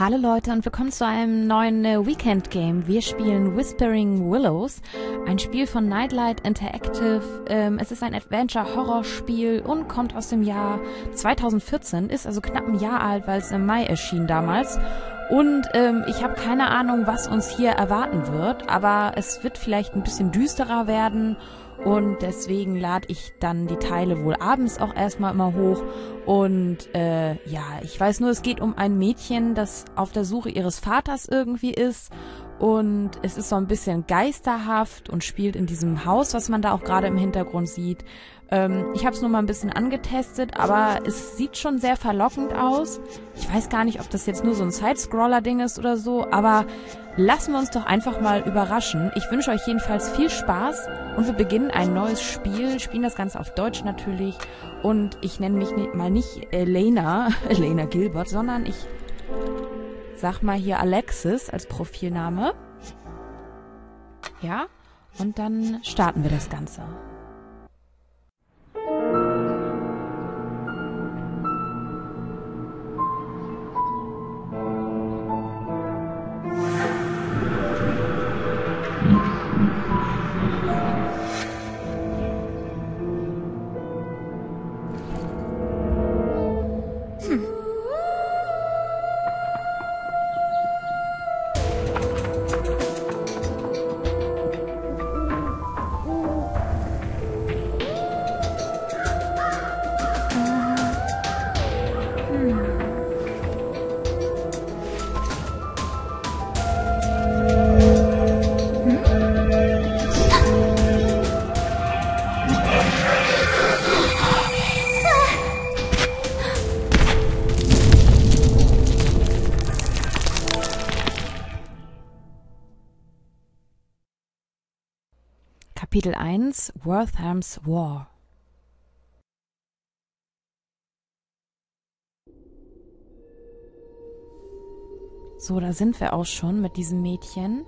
Hallo Leute und willkommen zu einem neuen Weekend-Game. Wir spielen Whispering Willows, ein Spiel von Nightlight Interactive. Es ist ein Adventure-Horror-Spiel und kommt aus dem Jahr 2014, ist also knapp ein Jahr alt, weil es im Mai erschien damals. Und ich habe keine Ahnung, was uns hier erwarten wird, aber es wird vielleicht ein bisschen düsterer werden. Und deswegen lade ich dann die Teile wohl abends auch erstmal immer hoch. Und ja, ich weiß nur, es geht um ein Mädchen, das auf der Suche ihres Vaters irgendwie ist. Und es ist so ein bisschen geisterhaft und spielt in diesem Haus, was man da auch gerade im Hintergrund sieht. Ich habe es nur mal ein bisschen angetestet, aber es sieht schon sehr verlockend aus. Ich weiß gar nicht, ob das jetzt nur so ein Sidescroller-Ding ist oder so, aber lassen wir uns doch einfach mal überraschen. Ich wünsche euch jedenfalls viel Spaß und wir beginnen ein neues Spiel, spielen das Ganze auf Deutsch natürlich. Und ich nenne mich mal nicht Elena Gilbert, sondern ich... Sag mal hier Alexis als Profilname. Ja, und dann starten wir das Ganze. Kapitel 1 – Worthams War. So, da sind wir auch schon mit diesem Mädchen.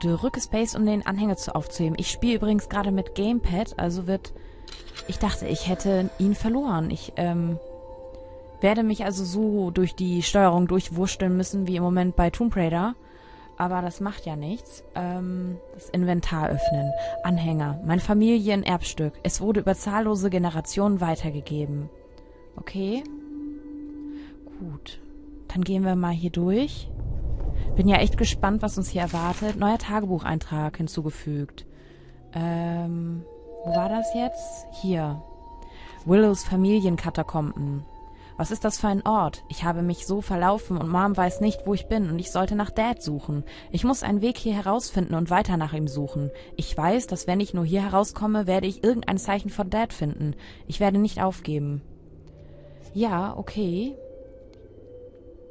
Drücke Space, um den Anhänger aufzuheben. Ich spiele übrigens gerade mit Gamepad, also wird... Ich dachte, ich hätte ihn verloren. Ich werde mich also so durch die Steuerung durchwurschteln müssen, wie im Moment bei Tomb Raider. Aber das macht ja nichts. Das Inventar öffnen. Anhänger. Mein Familienerbstück. Es wurde über zahllose Generationen weitergegeben. Okay. Gut. Dann gehen wir mal hier durch. Bin ja echt gespannt, was uns hier erwartet. Neuer Tagebucheintrag hinzugefügt. Wo war das jetzt? Hier. Willows Familienkatakomben. Was ist das für ein Ort? Ich habe mich so verlaufen und Mom weiß nicht, wo ich bin und ich sollte nach Dad suchen. Ich muss einen Weg hier herausfinden und weiter nach ihm suchen. Ich weiß, dass wenn ich nur hier herauskomme, werde ich irgendein Zeichen von Dad finden. Ich werde nicht aufgeben. Ja, okay.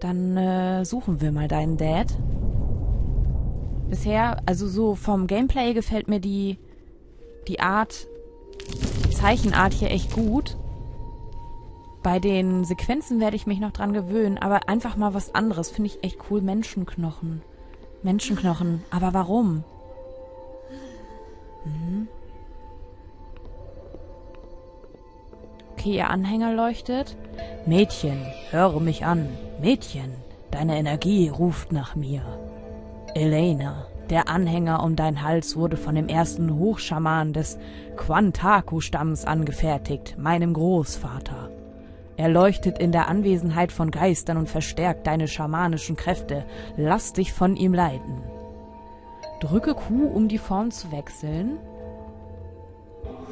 Dann suchen wir mal deinen Dad. Bisher, also so vom Gameplay gefällt mir die Zeichenart hier echt gut. Bei den Sequenzen werde ich mich noch dran gewöhnen, aber einfach mal was anderes. Finde ich echt cool. Menschenknochen. Menschenknochen. Aber warum? Hm. Okay, ihr Anhänger leuchtet. Mädchen, höre mich an. Mädchen, deine Energie ruft nach mir. Elena, der Anhänger um deinen Hals wurde von dem ersten Hochschaman des Quantaqua-Stamms angefertigt, meinem Großvater. Er leuchtet in der Anwesenheit von Geistern und verstärkt deine schamanischen Kräfte. Lass dich von ihm leiten. Drücke Q, um die Form zu wechseln.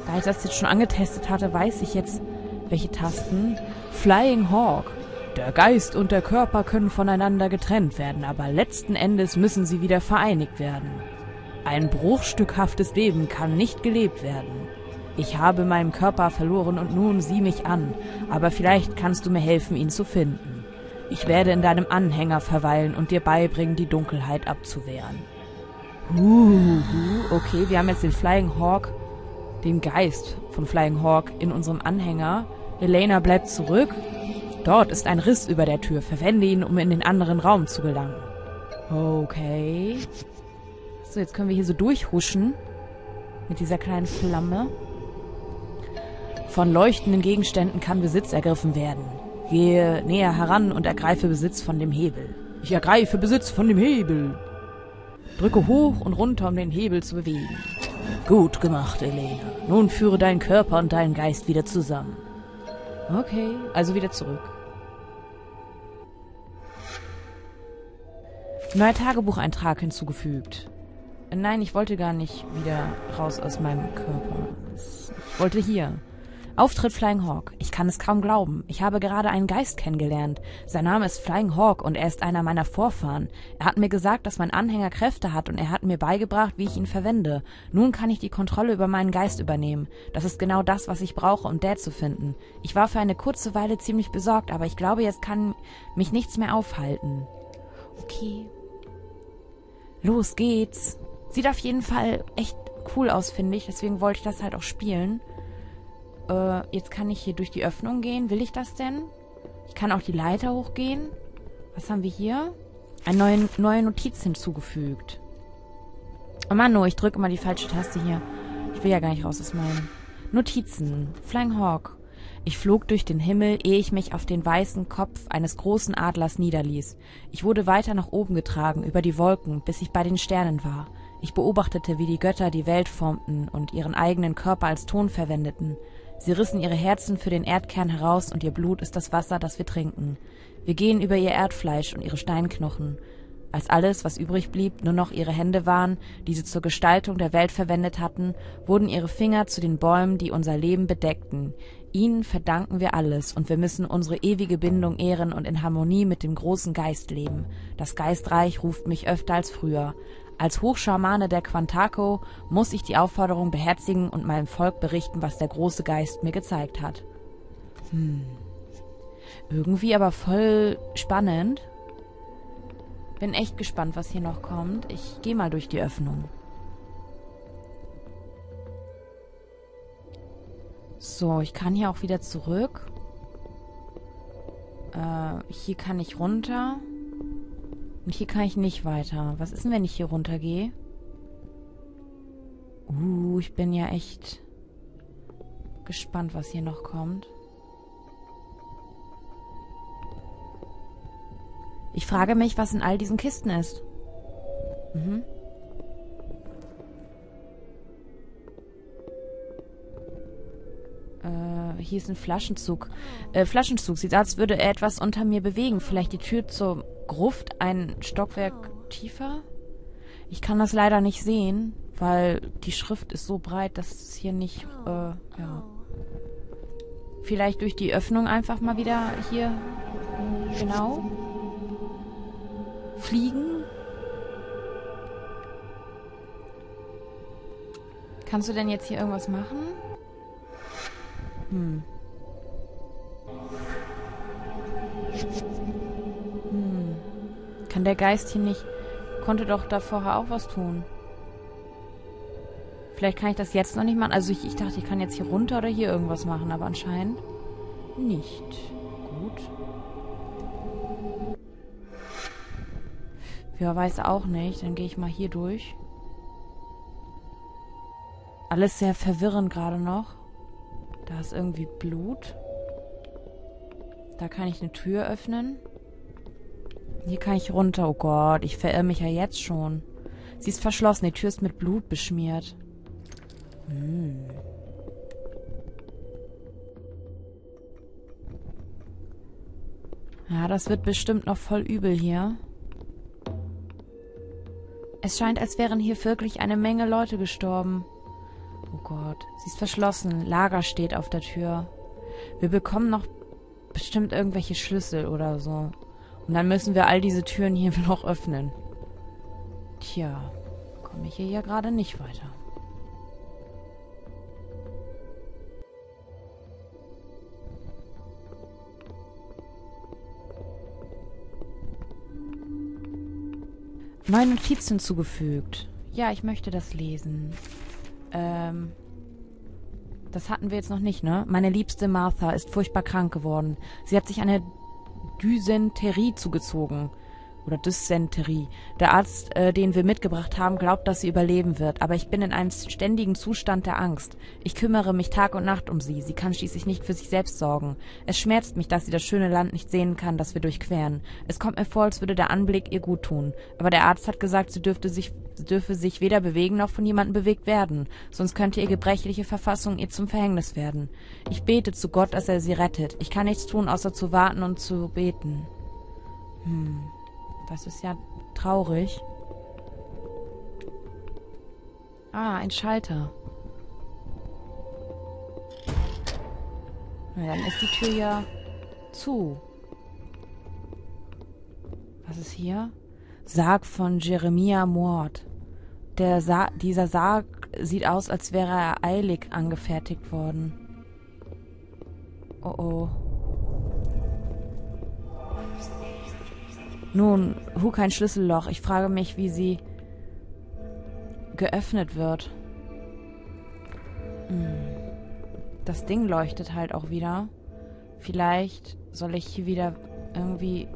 Da ich das jetzt schon angetestet hatte, weiß ich jetzt, welche Tasten. Flying Hawk. Der Geist und der Körper können voneinander getrennt werden, aber letzten Endes müssen sie wieder vereinigt werden. Ein bruchstückhaftes Leben kann nicht gelebt werden. Ich habe meinen Körper verloren und nun sieh mich an, aber vielleicht kannst du mir helfen, ihn zu finden. Ich werde in deinem Anhänger verweilen und dir beibringen, die Dunkelheit abzuwehren. Okay, wir haben jetzt den Flying Hawk, den Geist von Flying Hawk in unserem Anhänger. Elena bleibt zurück. Dort ist ein Riss über der Tür. Verwende ihn, um in den anderen Raum zu gelangen. Okay. So, jetzt können wir hier so durchhuschen mit dieser kleinen Flamme. Von leuchtenden Gegenständen kann Besitz ergriffen werden. Gehe näher heran und ergreife Besitz von dem Hebel. Ich ergreife Besitz von dem Hebel. Drücke hoch und runter, um den Hebel zu bewegen. Gut gemacht, Elena. Nun führe deinen Körper und deinen Geist wieder zusammen. Okay, also wieder zurück. Neuer Tagebucheintrag hinzugefügt. Nein, ich wollte gar nicht wieder raus aus meinem Körper. Ich wollte hier. Auftritt Flying Hawk. Ich kann es kaum glauben. Ich habe gerade einen Geist kennengelernt. Sein Name ist Flying Hawk und er ist einer meiner Vorfahren. Er hat mir gesagt, dass mein Anhänger Kräfte hat und er hat mir beigebracht, wie ich ihn verwende. Nun kann ich die Kontrolle über meinen Geist übernehmen. Das ist genau das, was ich brauche, um Dad zu finden. Ich war für eine kurze Weile ziemlich besorgt, aber ich glaube, jetzt kann mich nichts mehr aufhalten. Okay. Los geht's. Sieht auf jeden Fall echt cool aus, finde ich. Deswegen wollte ich das halt auch spielen. Jetzt kann ich hier durch die Öffnung gehen. Will ich das denn? Ich kann auch die Leiter hochgehen. Was haben wir hier? Eine neue Notiz hinzugefügt. Oh Mann, oh, ich drücke immer die falsche Taste hier. Ich will ja gar nicht raus aus meinen Notizen. Flying Hawk. Ich flog durch den Himmel, ehe ich mich auf den weißen Kopf eines großen Adlers niederließ. Ich wurde weiter nach oben getragen, über die Wolken, bis ich bei den Sternen war. Ich beobachtete, wie die Götter die Welt formten und ihren eigenen Körper als Ton verwendeten. Sie rissen ihre Herzen für den Erdkern heraus und ihr Blut ist das Wasser, das wir trinken. Wir gehen über ihr Erdfleisch und ihre Steinknochen. Als alles, was übrig blieb, nur noch ihre Hände waren, die sie zur Gestaltung der Welt verwendet hatten, wurden ihre Finger zu den Bäumen, die unser Leben bedeckten. Ihnen verdanken wir alles und wir müssen unsere ewige Bindung ehren und in Harmonie mit dem großen Geist leben. Das Geistreich ruft mich öfter als früher. Als Hochschamane der Quantaqua muss ich die Aufforderung beherzigen und meinem Volk berichten, was der große Geist mir gezeigt hat. Irgendwie aber voll spannend. Bin echt gespannt, was hier noch kommt. Ich gehe mal durch die Öffnung. So, ich kann hier auch wieder zurück. Hier kann ich runter. Und hier kann ich nicht weiter. Was ist denn, wenn ich hier runtergehe? Ich bin ja echt gespannt, was hier noch kommt. Ich frage mich, was in all diesen Kisten ist. Hier ist ein Flaschenzug. Flaschenzug. Sieht aus, als würde er etwas unter mir bewegen. Vielleicht die Tür zur Gruft, ein Stockwerk tiefer. Ich kann das leider nicht sehen, weil die Schrift ist so breit, dass es hier nicht, ja. Vielleicht durch die Öffnung einfach mal wieder hier, genau. Fliegen. Kannst du denn jetzt hier irgendwas machen? Kann der Geist hier nicht... Konnte doch da vorher auch was tun. Vielleicht kann ich das jetzt noch nicht machen. Also ich dachte, ich kann jetzt hier runter oder hier irgendwas machen, aber anscheinend nicht. Gut. Ja, weiß auch nicht. Dann gehe ich mal hier durch. Alles sehr verwirrend gerade noch. Da ist irgendwie Blut. Da kann ich eine Tür öffnen. Hier kann ich runter. Oh Gott, ich verirre mich ja jetzt schon. Sie ist verschlossen. Die Tür ist mit Blut beschmiert. Ja, das wird bestimmt noch voll übel hier. Es scheint, als wären hier wirklich eine Menge Leute gestorben. Oh Gott, sie ist verschlossen. Lager steht auf der Tür. Wir bekommen noch bestimmt irgendwelche Schlüssel oder so. Und dann müssen wir all diese Türen hier noch öffnen. Tja, komme ich hier gerade nicht weiter. Neue Notiz hinzugefügt. Ja, ich möchte das lesen. Das hatten wir jetzt noch nicht, ne? Meine liebste Martha ist furchtbar krank geworden. Sie hat sich eine Dysenterie zugezogen. oder Dysenterie. Der Arzt, den wir mitgebracht haben, glaubt, dass sie überleben wird, aber ich bin in einem ständigen Zustand der Angst. Ich kümmere mich Tag und Nacht um sie. Sie kann schließlich nicht für sich selbst sorgen. Es schmerzt mich, dass sie das schöne Land nicht sehen kann, das wir durchqueren. Es kommt mir vor, als würde der Anblick ihr gut tun. Aber der Arzt hat gesagt, sie dürfe sich weder bewegen noch von jemandem bewegt werden, sonst könnte ihr gebrechliche Verfassung ihr zum Verhängnis werden. Ich bete zu Gott, dass er sie rettet. Ich kann nichts tun, außer zu warten und zu beten. Das ist ja traurig. Ah, ein Schalter. Na, dann ist die Tür ja zu. Was ist hier? Sarg von Jeremiah Mord. Dieser Sarg sieht aus, als wäre er eilig angefertigt worden. Oh oh. Nun, Hug, kein Schlüsselloch. Ich frage mich, wie sie geöffnet wird. Das Ding leuchtet halt auch wieder. Vielleicht soll ich hier wieder irgendwie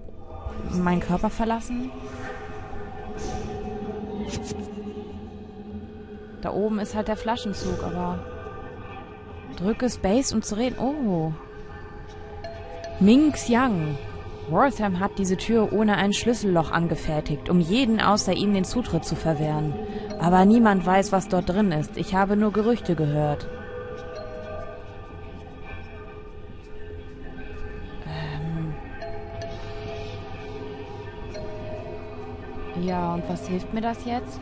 meinen Körper verlassen? Da oben ist halt der Flaschenzug, aber... Drücke Space, um zu reden. Oh. Minx Young. Wortham hat diese Tür ohne ein Schlüsselloch angefertigt, um jeden außer ihm den Zutritt zu verwehren. Aber niemand weiß, was dort drin ist. Ich habe nur Gerüchte gehört. Ja, und was hilft mir das jetzt?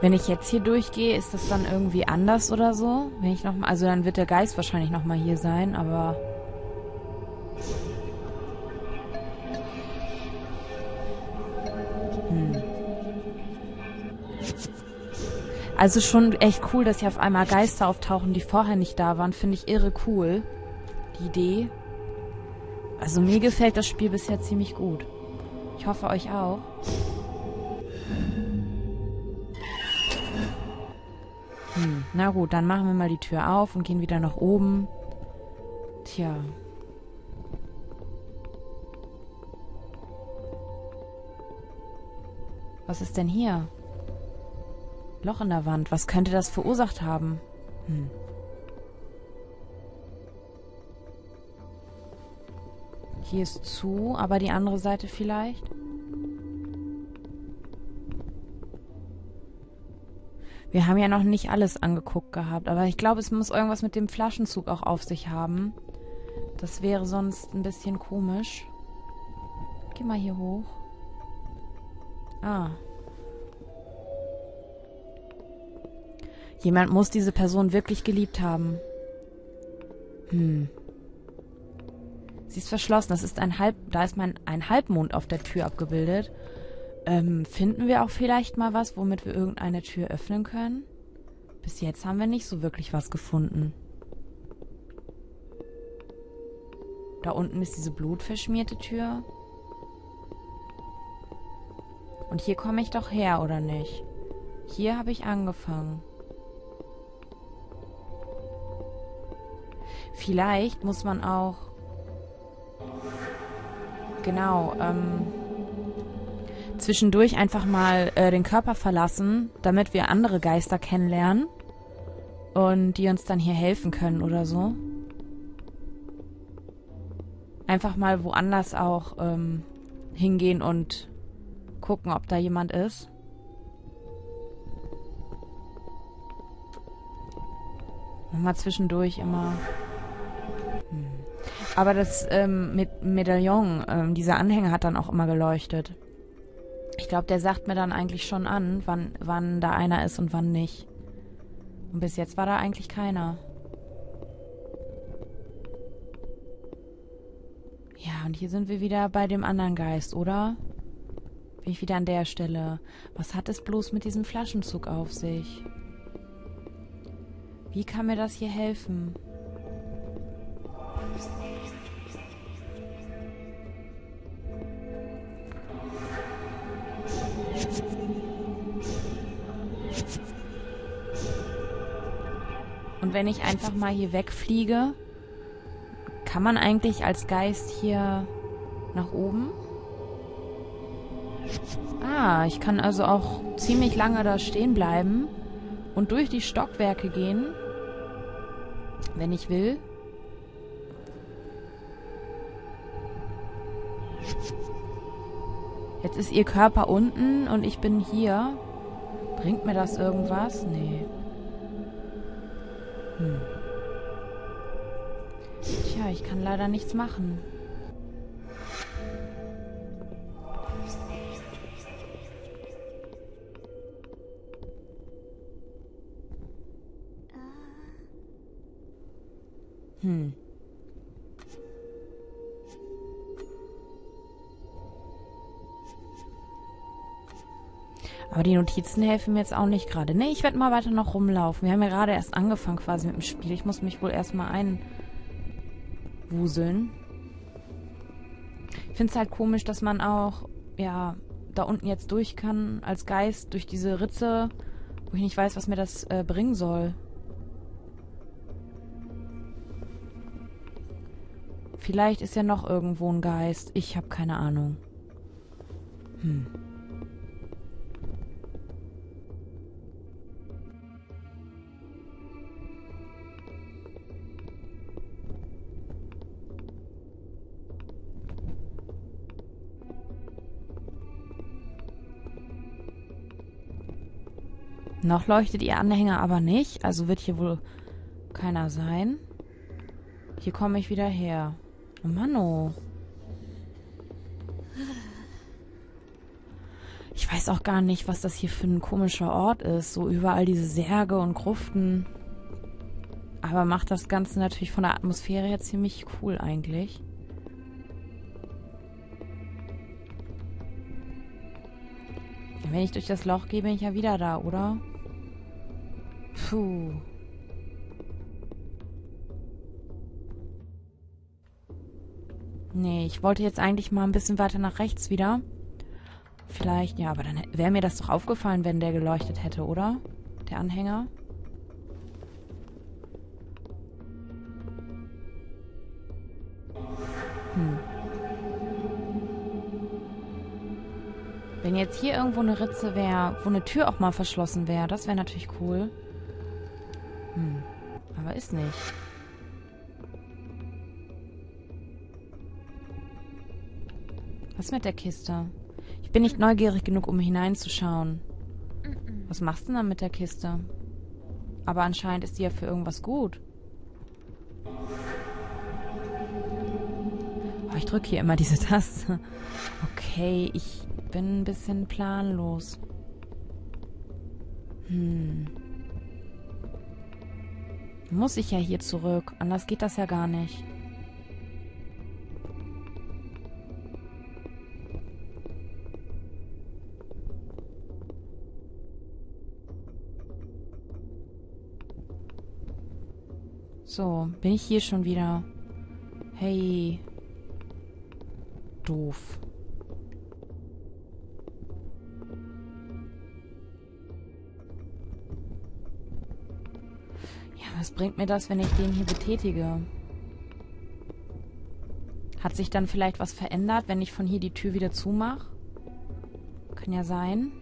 Wenn ich jetzt hier durchgehe, ist das dann irgendwie anders oder so? Wenn ich nochmal, also dann wird der Geist wahrscheinlich nochmal hier sein, aber... Also schon echt cool, dass hier auf einmal Geister auftauchen, die vorher nicht da waren. Finde ich irre cool. Die Idee. Also mir gefällt das Spiel bisher ziemlich gut. Ich hoffe, euch auch. Na gut, dann machen wir mal die Tür auf und gehen wieder nach oben. Tja. Was ist denn hier? Loch in der Wand. Was könnte das verursacht haben? Hier ist zu, aber die andere Seite vielleicht? Wir haben ja noch nicht alles angeguckt gehabt, aber ich glaube, es muss irgendwas mit dem Flaschenzug auch auf sich haben. Das wäre sonst ein bisschen komisch. Geh mal hier hoch. Ah. Jemand muss diese Person wirklich geliebt haben. Sie ist verschlossen. Das ist ein Halbmond auf der Tür abgebildet. Finden wir auch vielleicht mal was, womit wir irgendeine Tür öffnen können? Bis jetzt haben wir nicht so wirklich was gefunden. Da unten ist diese blutverschmierte Tür. Und hier komme ich doch her, oder nicht? Hier habe ich angefangen. Vielleicht muss man auch... Genau, zwischendurch einfach mal den Körper verlassen, damit wir andere Geister kennenlernen und die uns dann hier helfen können oder so. Einfach mal woanders auch hingehen und gucken, ob da jemand ist. Nochmal zwischendurch immer... Aber das mit Medaillon, dieser Anhänger hat dann auch immer geleuchtet. Ich glaube, der sagt mir dann eigentlich schon an, wann da einer ist und wann nicht. Und bis jetzt war da eigentlich keiner. Ja, und hier sind wir wieder bei dem anderen Geist, oder? Bin ich wieder an der Stelle. Was hat es bloß mit diesem Flaschenzug auf sich? Wie kann mir das hier helfen? Und wenn ich einfach mal hier wegfliege, kann man eigentlich als Geist hier nach oben? Ah, ich kann also auch ziemlich lange da stehen bleiben und durch die Stockwerke gehen, wenn ich will. Jetzt ist ihr Körper unten und ich bin hier. Bringt mir das irgendwas? Nee. Tja, ich kann leider nichts machen. Aber die Notizen helfen mir jetzt auch nicht gerade. Nee, ich werde mal weiter noch rumlaufen. Wir haben ja gerade erst angefangen quasi mit dem Spiel. Ich muss mich wohl erstmal einwuseln. Ich finde es halt komisch, dass man auch, ja, da unten jetzt durch kann, als Geist, durch diese Ritze, wo ich nicht weiß, was mir das bringen soll. Vielleicht ist ja noch irgendwo ein Geist. Ich habe keine Ahnung. Noch leuchtet ihr Anhänger aber nicht, also wird hier wohl keiner sein. Hier komme ich wieder her. Oh Mann, oh. Ich weiß auch gar nicht, was das hier für ein komischer Ort ist. So überall diese Särge und Gruften. Aber macht das Ganze natürlich von der Atmosphäre her ziemlich cool eigentlich. Wenn ich durch das Loch gehe, bin ich ja wieder da, oder? Puh. Nee, ich wollte jetzt eigentlich mal ein bisschen weiter nach rechts wieder. Vielleicht, ja, aber dann wäre mir das doch aufgefallen, wenn der geleuchtet hätte, oder? Der Anhänger. Wenn jetzt hier irgendwo eine Ritze wäre, wo eine Tür auch mal verschlossen wäre, das wäre natürlich cool. Aber ist nicht. Was mit der Kiste? Ich bin nicht neugierig genug, um hineinzuschauen. Was machst du denn dann mit der Kiste? Aber anscheinend ist die ja für irgendwas gut. Oh, ich drücke hier immer diese Taste. Okay, ich bin ein bisschen planlos. Muss ich ja hier zurück. Anders geht das ja gar nicht. So, bin ich hier schon wieder. Hey. Doof. Ja, was bringt mir das, wenn ich den hier betätige? Hat sich dann vielleicht was verändert, wenn ich von hier die Tür wieder zumache? Kann ja sein.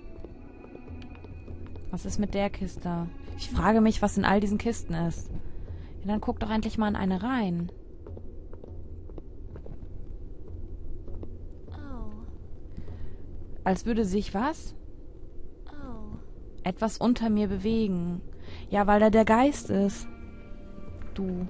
Was ist mit der Kiste? Ich frage mich, was in all diesen Kisten ist. Ja, dann guck doch endlich mal in eine rein. Oh. Als würde sich was? Oh. Etwas unter mir bewegen. Ja, weil da der Geist ist. Du.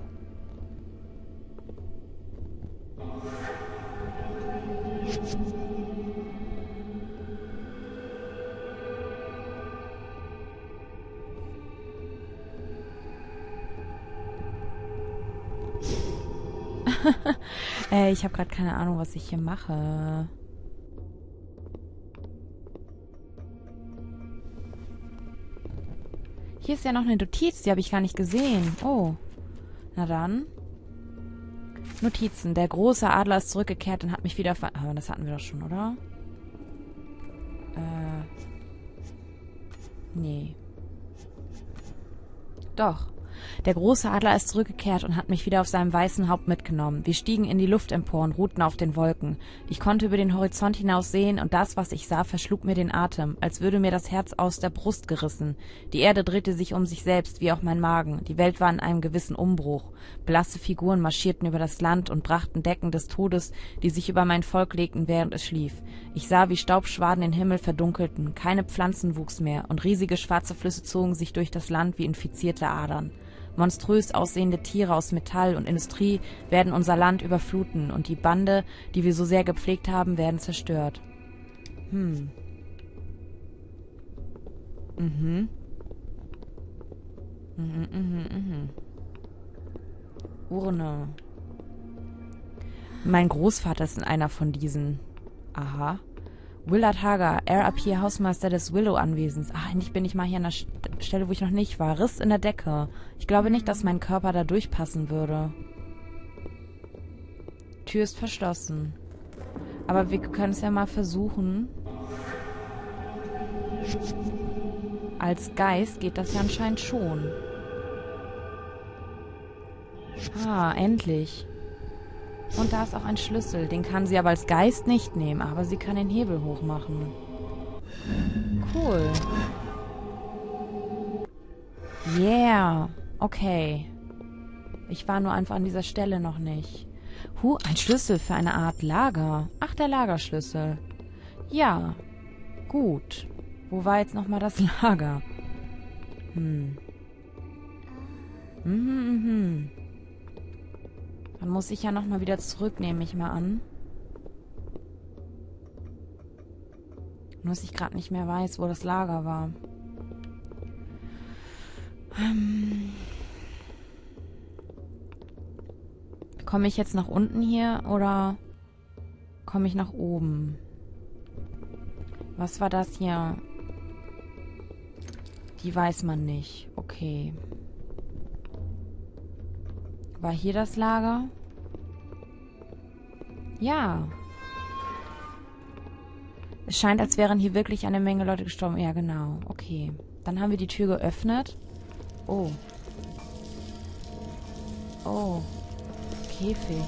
Ich habe gerade keine Ahnung, was ich hier mache. Hier ist ja noch eine Notiz, die habe ich gar nicht gesehen. Oh. Na dann. Notizen. Der große Adler ist zurückgekehrt und hat mich wieder ver... Aber das hatten wir doch schon, oder? Nee. Doch. Der große Adler ist zurückgekehrt und hat mich wieder auf seinem weißen Haupt mitgenommen. Wir stiegen in die Luft empor und ruhten auf den Wolken. Ich konnte über den Horizont hinaus sehen und das, was ich sah, verschlug mir den Atem, als würde mir das Herz aus der Brust gerissen. Die Erde drehte sich um sich selbst, wie auch mein Magen. Die Welt war in einem gewissen Umbruch. Blasse Figuren marschierten über das Land und brachten Decken des Todes, die sich über mein Volk legten, während es schlief. Ich sah, wie Staubschwaden den Himmel verdunkelten. Keine Pflanzen wuchs mehr und riesige schwarze Flüsse zogen sich durch das Land wie infizierte Adern. Monströs aussehende Tiere aus Metall und Industrie werden unser Land überfluten und die Bande, die wir so sehr gepflegt haben, werden zerstört. Urne. Mein Großvater ist in einer von diesen. Aha. Willard Hager, RAP Hausmeister des Willow-Anwesens. Ach, endlich bin ich mal hier an der Stelle, wo ich noch nicht war. Riss in der Decke. Ich glaube nicht, dass mein Körper da durchpassen würde. Tür ist verschlossen. Aber wir können es ja mal versuchen. Als Geist geht das ja anscheinend schon. Ah, endlich. Und da ist auch ein Schlüssel. Den kann sie aber als Geist nicht nehmen. Aber sie kann den Hebel hochmachen. Cool. Yeah. Okay. Ich war nur einfach an dieser Stelle noch nicht. Huh, ein Schlüssel für eine Art Lager. Ach, der Lagerschlüssel. Ja. Gut. Wo war jetzt nochmal das Lager? Dann muss ich ja nochmal wieder zurück, nehme ich mal an. Nur, dass ich gerade nicht mehr weiß, wo das Lager war. Komme ich jetzt nach unten hier oder komme ich nach oben? Was war das hier? Die weiß man nicht. Okay. War hier das Lager? Ja. Es scheint, als wären hier wirklich eine Menge Leute gestorben. Ja, genau. Okay. Dann haben wir die Tür geöffnet. Oh. Oh. Käfig.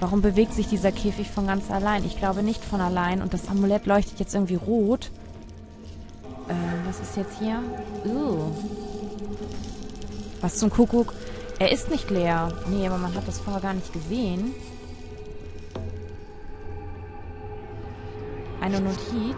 Warum bewegt sich dieser Käfig von ganz allein? Ich glaube nicht von allein. Und das Amulett leuchtet jetzt irgendwie rot. Was ist jetzt hier? Was zum Kuckuck? Er ist nicht leer. Nee, aber man hat das vorher gar nicht gesehen. Eine Notiz.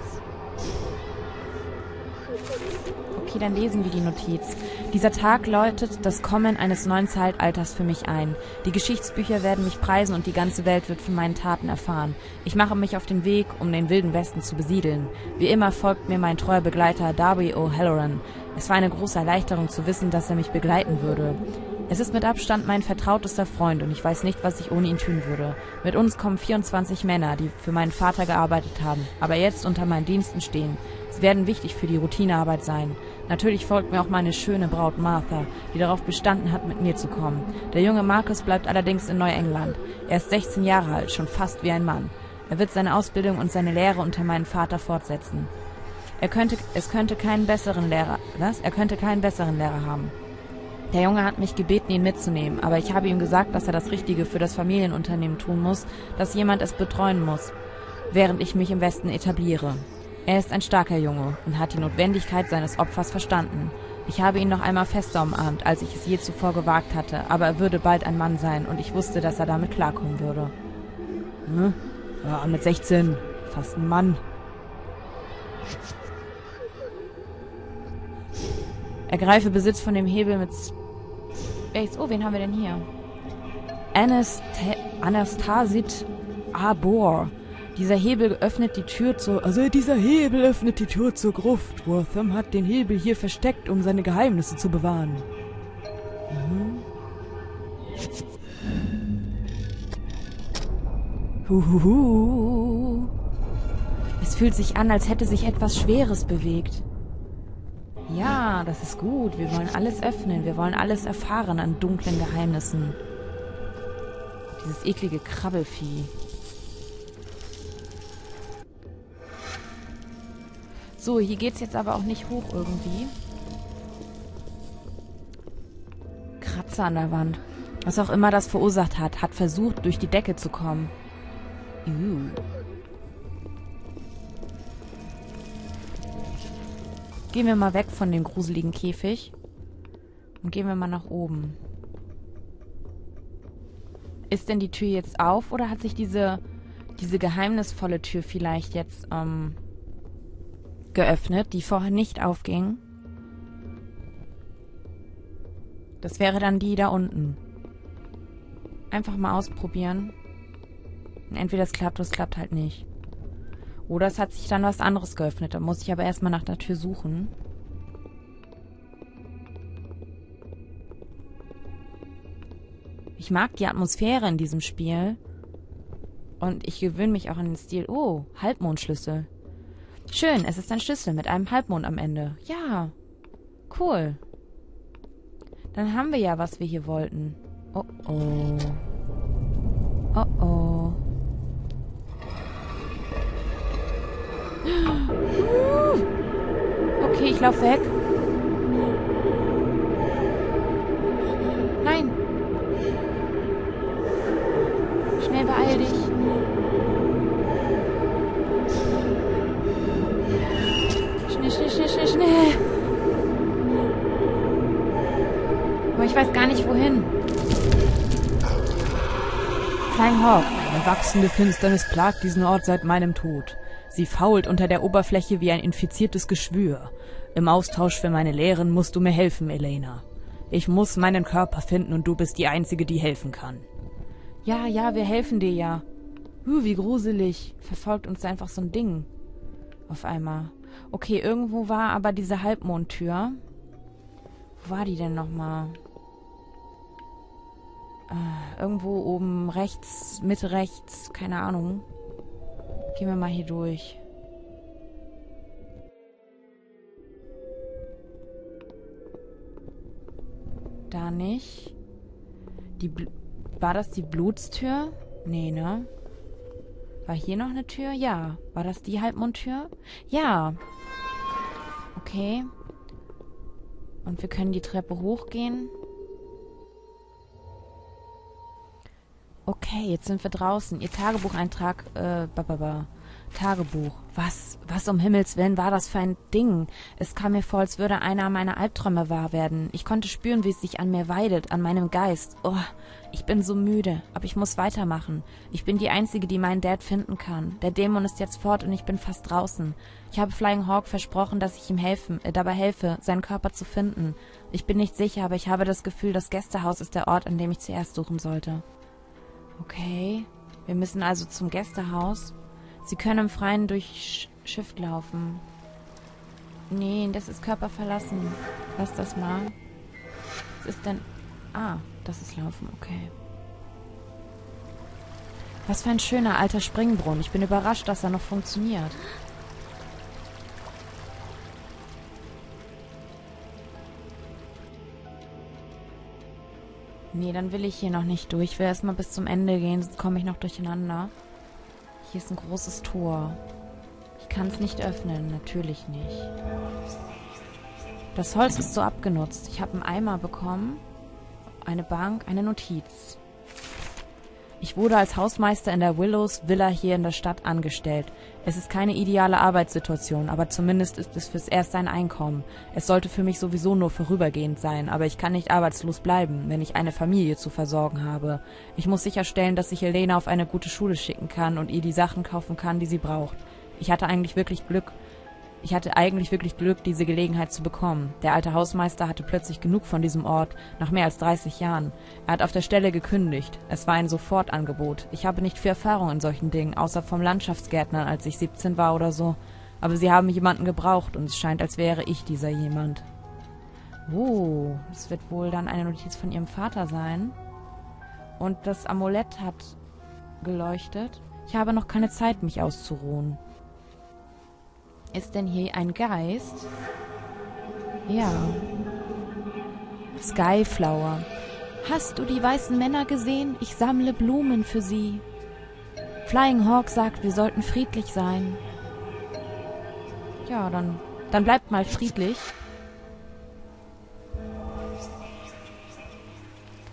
Okay, dann lesen wir die Notiz. Dieser Tag läutet das Kommen eines neuen Zeitalters für mich ein. Die Geschichtsbücher werden mich preisen und die ganze Welt wird von meinen Taten erfahren. Ich mache mich auf den Weg, um den wilden Westen zu besiedeln. Wie immer folgt mir mein treuer Begleiter Darby O'Halloran. Es war eine große Erleichterung zu wissen, dass er mich begleiten würde. Es ist mit Abstand mein vertrautester Freund und ich weiß nicht, was ich ohne ihn tun würde. Mit uns kommen 24 Männer, die für meinen Vater gearbeitet haben, aber jetzt unter meinen Diensten stehen. Sie werden wichtig für die Routinearbeit sein. Natürlich folgt mir auch meine schöne Braut Martha, die darauf bestanden hat, mit mir zu kommen. Der junge Markus bleibt allerdings in Neuengland. Er ist 16 Jahre alt, schon fast wie ein Mann. Er wird seine Ausbildung und seine Lehre unter meinem Vater fortsetzen. Er könnte keinen besseren Lehrer haben. Der Junge hat mich gebeten, ihn mitzunehmen, aber ich habe ihm gesagt, dass er das Richtige für das Familienunternehmen tun muss, dass jemand es betreuen muss, während ich mich im Westen etabliere. Er ist ein starker Junge und hat die Notwendigkeit seines Opfers verstanden. Ich habe ihn noch einmal fester umarmt, als ich es je zuvor gewagt hatte, aber er würde bald ein Mann sein und ich wusste, dass er damit klarkommen würde. Ja, mit 16, fast ein Mann. Ergreife Besitz von dem Hebel mit... Oh, wen haben wir denn hier? Anastasia Arbor. Dieser Hebel öffnet die Tür zur Gruft. Wortham hat den Hebel hier versteckt, um seine Geheimnisse zu bewahren. Es fühlt sich an, als hätte sich etwas Schweres bewegt. Ja. Ja, das ist gut. Wir wollen alles öffnen. Wir wollen alles erfahren an dunklen Geheimnissen. Dieses eklige Krabbelvieh. So, hier geht's jetzt aber auch nicht hoch irgendwie. Kratzer an der Wand. Was auch immer das verursacht hat, hat versucht, durch die Decke zu kommen. Gehen wir mal weg von dem gruseligen Käfig. Und gehen wir mal nach oben. Ist denn die Tür jetzt auf oder hat sich diese geheimnisvolle Tür vielleicht jetzt geöffnet, die vorher nicht aufging? Das wäre dann die da unten. Einfach mal ausprobieren. Entweder es klappt oder es klappt halt nicht. Oder es hat sich dann was anderes geöffnet. Da muss ich aber erstmal nach der Tür suchen. Ich mag die Atmosphäre in diesem Spiel. Und ich gewöhne mich auch an den Stil. Oh, Halbmondschlüssel. Schön, es ist ein Schlüssel mit einem Halbmond am Ende. Ja, cool. Dann haben wir ja, was wir hier wollten. Oh, oh. Oh, oh. Okay, ich laufe weg. Nein. Schnell beeil dich. Schnell, schnell, schnell, schnell, schnell. Aber ich weiß gar nicht, wohin. Flying Hawk. Eine wachsende Finsternis plagt diesen Ort seit meinem Tod. Sie fault unter der Oberfläche wie ein infiziertes Geschwür. Im Austausch für meine Lehren musst du mir helfen, Elena. Ich muss meinen Körper finden und du bist die Einzige, die helfen kann. Ja, ja, wir helfen dir ja. Wie gruselig. Verfolgt uns einfach so ein Ding. Auf einmal. Okay, irgendwo war aber diese Halbmondtür. Wo war die denn nochmal? Irgendwo oben rechts, Mitte rechts, keine Ahnung. Gehen wir mal hier durch. Da nicht. War das die Blutstür? Nee, ne? War hier noch eine Tür? Ja. War das die Halbmondtür? Ja. Okay. Und wir können die Treppe hochgehen. Okay, jetzt sind wir draußen. Ihr Tagebucheintrag, Tagebuch. Was um Himmels Willen war das für ein Ding? Es kam mir vor, als würde einer meiner Albträume wahr werden. Ich konnte spüren, wie es sich an mir weidet, an meinem Geist. Oh, ich bin so müde, aber ich muss weitermachen. Ich bin die Einzige, die meinen Dad finden kann. Der Dämon ist jetzt fort und ich bin fast draußen. Ich habe Flying Hawk versprochen, dass ich ihm dabei helfe, seinen Körper zu finden. Ich bin nicht sicher, aber ich habe das Gefühl, das Gästehaus ist der Ort, an dem ich zuerst suchen sollte. Okay, wir müssen also zum Gästehaus. Sie können im Freien durch Schiff laufen. Nee, das ist Körper verlassen. Lass das mal. Was ist denn... Ah, das ist Laufen, okay. Was für ein schöner alter Springbrunnen. Ich bin überrascht, dass er noch funktioniert. Nee, dann will ich hier noch nicht durch. Ich will erstmal bis zum Ende gehen, sonst komme ich noch durcheinander. Hier ist ein großes Tor. Ich kann es nicht öffnen, natürlich nicht. Das Holz ist so abgenutzt. Ich habe einen Eimer bekommen, eine Bank, eine Notiz. Ich wurde als Hausmeister in der Willows Villa hier in der Stadt angestellt. Es ist keine ideale Arbeitssituation, aber zumindest ist es fürs Erste ein Einkommen. Es sollte für mich sowieso nur vorübergehend sein, aber ich kann nicht arbeitslos bleiben, wenn ich eine Familie zu versorgen habe. Ich muss sicherstellen, dass ich Elena auf eine gute Schule schicken kann und ihr die Sachen kaufen kann, die sie braucht. Ich hatte eigentlich wirklich Glück, diese Gelegenheit zu bekommen. Der alte Hausmeister hatte plötzlich genug von diesem Ort, nach mehr als 30 Jahren. Er hat auf der Stelle gekündigt. Es war ein Sofortangebot. Ich habe nicht viel Erfahrung in solchen Dingen, außer vom Landschaftsgärtnern, als ich 17 war oder so. Aber sie haben jemanden gebraucht und es scheint, als wäre ich dieser jemand. Oh, es wird wohl dann eine Notiz von ihrem Vater sein. Und das Amulett hat geleuchtet. Ich habe noch keine Zeit, mich auszuruhen. Ist denn hier ein Geist? Ja. Skyflower. Hast du die weißen Männer gesehen? Ich sammle Blumen für sie. Flying Hawk sagt, wir sollten friedlich sein. Ja, dann bleibt mal friedlich.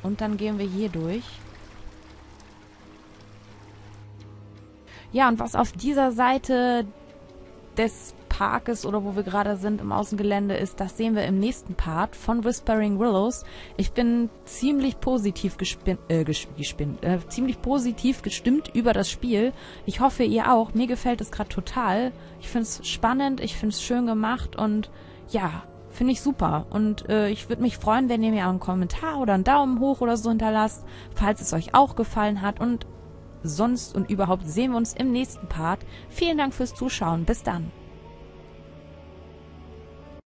Und dann gehen wir hier durch. Ja, und was auf dieser Seite des Parkes oder wo wir gerade sind im Außengelände ist, das sehen wir im nächsten Part von Whispering Willows. Ich bin ziemlich positiv gestimmt über das Spiel. Ich hoffe, ihr auch. Mir gefällt es gerade total. Ich finde es spannend, ich finde es schön gemacht und ja, finde ich super. Und ich würde mich freuen, wenn ihr mir einen Kommentar oder einen Daumen hoch oder so hinterlasst, falls es euch auch gefallen hat. Und sonst und überhaupt sehen wir uns im nächsten Part. Vielen Dank fürs Zuschauen. Bis dann.